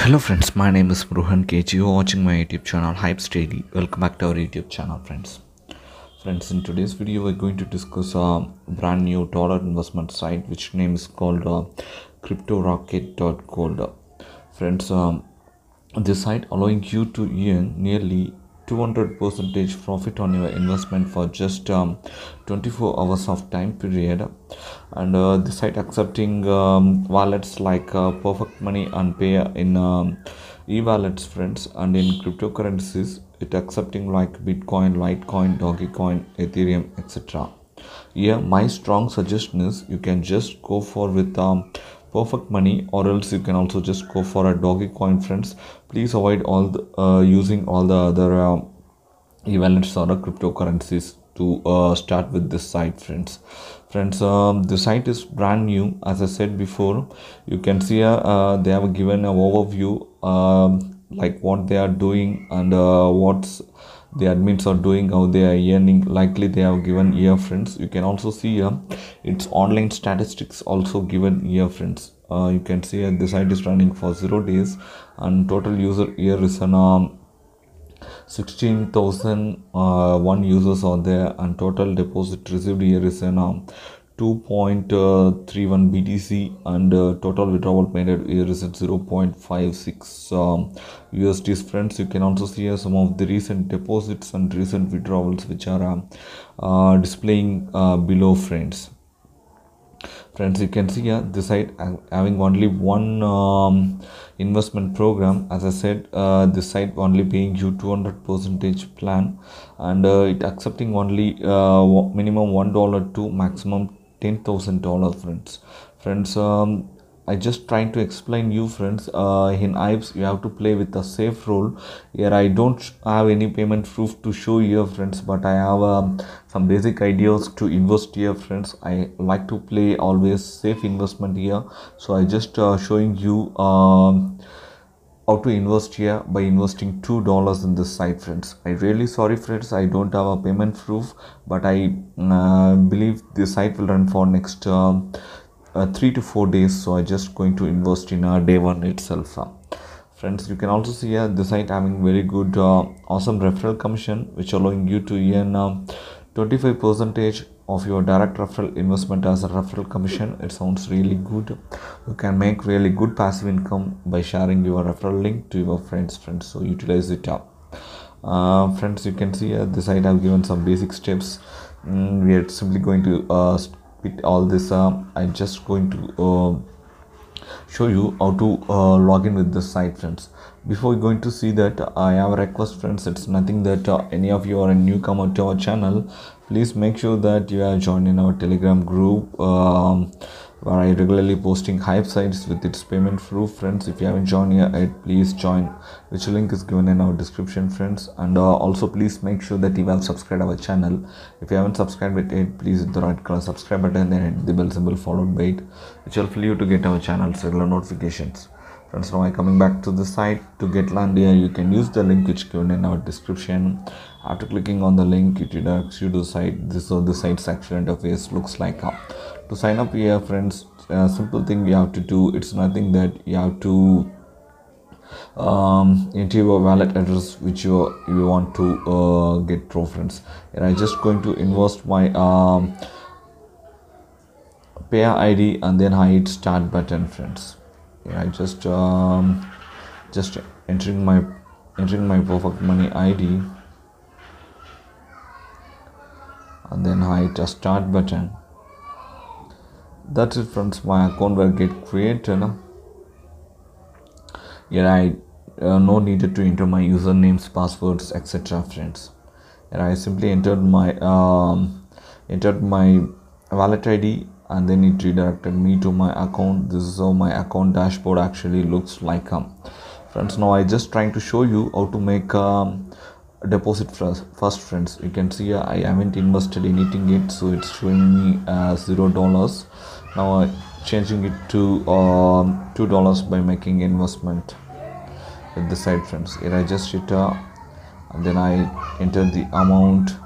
Hello friends, my name is Rohan K. You are watching my YouTube channel Hypes Daily. Welcome back to our YouTube channel, friends. Friends, in today's video we're going to discuss a brand new dollar investment site which name is called crypto-rocket.gold. Friends, this site allowing you to earn nearly 200% profit on your investment for just 24 hours of time period, and the site accepting wallets like Perfect Money and Pay in e-wallets, friends, and in cryptocurrencies it accepting like Bitcoin, Litecoin, Dogecoin, Ethereum, etc. Here my strong suggestion is you can just go for with Perfect Money, or else you can also just go for a Dogecoin, friends. Please avoid all the, using all the other e-wallets or cryptocurrencies to start with this site, friends. Friends, the site is brand new. As I said before, you can see they have given an overview like what they are doing and what's the admins are doing, how they are earning, likely they have given here, friends. You can also see here its online statistics also given here, friends. You can see here the site is running for 0 days and total user here is an 16,001 users are there, and total deposit received here is an 2.31 BTC, and total withdrawal made here is at 0.56 USDs, friends. You can also see some of the recent deposits and recent withdrawals which are displaying below, friends. Friends, you can see here the site having only one investment program. As I said, this site only paying you 200% plan, and it accepting only minimum $1 to maximum $10,000, friends. Friends, I just trying to explain you, friends. In Hypes you have to play with a safe rule. Here I don't have any payment proof to show here, friends, but I have some basic ideas to invest here, friends. I like to play always safe investment here, so I just showing you how to invest here by investing $2 in this site, friends. I really sorry, friends, I don't have a payment proof, but I believe this site will run for next 3 to 4 days, so I just going to invest in day one itself. Friends, you can also see here the site having very good awesome referral commission which allowing you to earn 25% of your direct referral investment as a referral commission. It sounds really good. You can make really good passive income by sharing your referral link to your friends, friends, so utilize it up. Friends, you can see the site I've given some basic steps. We are simply going to with all this, I'm just going to show you how to log in with this site, friends. Before going to see that, I have a request, friends. It's nothing that any of you are a newcomer to our channel. Please make sure that you are joining our Telegram group where I regularly posting Hype sites with its payment proof, friends. If you haven't joined yet, please join, which link is given in our description, friends. And also please make sure that you have subscribed our channel. If you haven't subscribed it, please hit the right color subscribe button and hit the bell symbol followed by it, which will help you to get our channel's regular notifications. Friends, now I'm coming back to the site. To get land here, you can use the link which given in our description. After clicking on the link, it directs you to the site. This is the site's actual interface looks like. To sign up here, friends, simple thing you have to do. It's nothing that you have to enter your wallet address which you want to get through, friends. And I'm just going to invest my payer ID and then I hit start button, friends. Yeah, I just entering my Perfect Money ID and then I hit a start button. That's it, friends. My account will get created. Yeah, I no needed to enter my usernames, passwords, etc., friends. And I simply entered my wallet ID, and then it redirected me to my account. This is how my account dashboard actually looks like. Friends, now I just trying to show you how to make a deposit first, friends. You can see I haven't invested anything yet, so it's showing me $0. Now I'm changing it to $2 by making investment at the site, friends. Here I just hit and then I enter the amount,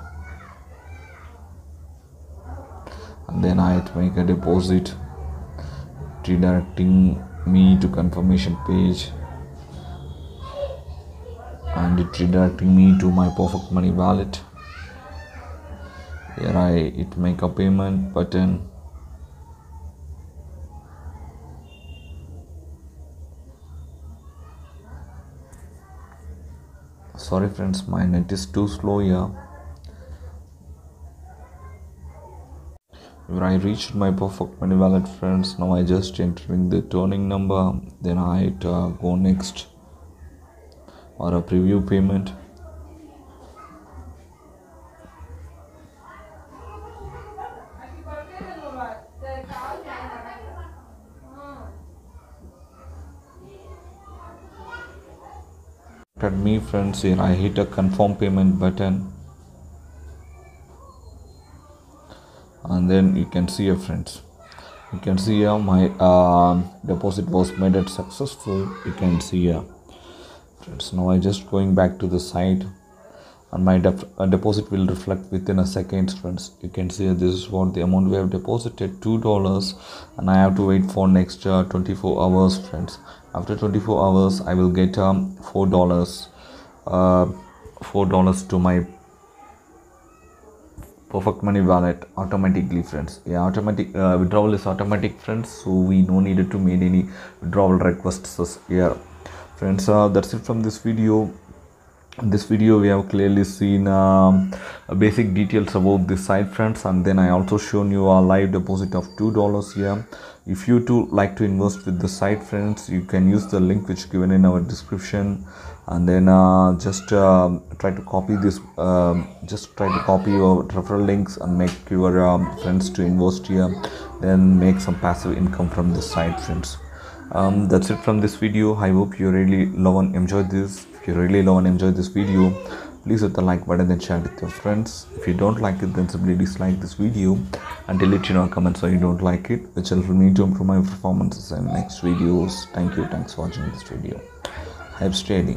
and then I make a deposit, redirecting me to confirmation page. and it redirecting me to my Perfect Money wallet. Here it make a payment button. Sorry friends, my net is too slow here. Where I reached my Perfect Money wallet, friends. Now I just entering the turning number, then I hit go next or a preview payment. At me, friends, here I hit a confirm payment button. And then you can see, friends, you can see here my deposit was made it successful. You can see here, friends. Now I just going back to the site, and my deposit will reflect within a second, friends. You can see this is what the amount we have deposited, $2, and I have to wait for next 24 hours, friends. After 24 hours, I will get $4, $4 to my Perfect Money wallet automatically, friends. Yeah, automatic withdrawal is automatic, friends, so we no needed to make any withdrawal requests here, friends. That's it from this video. In this video we have clearly seen basic details about this site, friends, and then I also shown you a live deposit of $2 here. If you too like to invest with the site, friends, you can use the link which given in our description, and then try to copy this, just try to copy your referral links and make your friends to invest here, then make some passive income from this site, friends. That's it from this video. I hope you really love and enjoy this. If you really love and enjoy this video, please hit the like button and share it with your friends. If you don't like it, then simply dislike this video and delete in our comments so you don't like it, which will help me to improve my performances in next videos. Thank you. Thanks for watching this video. Hypes Daily.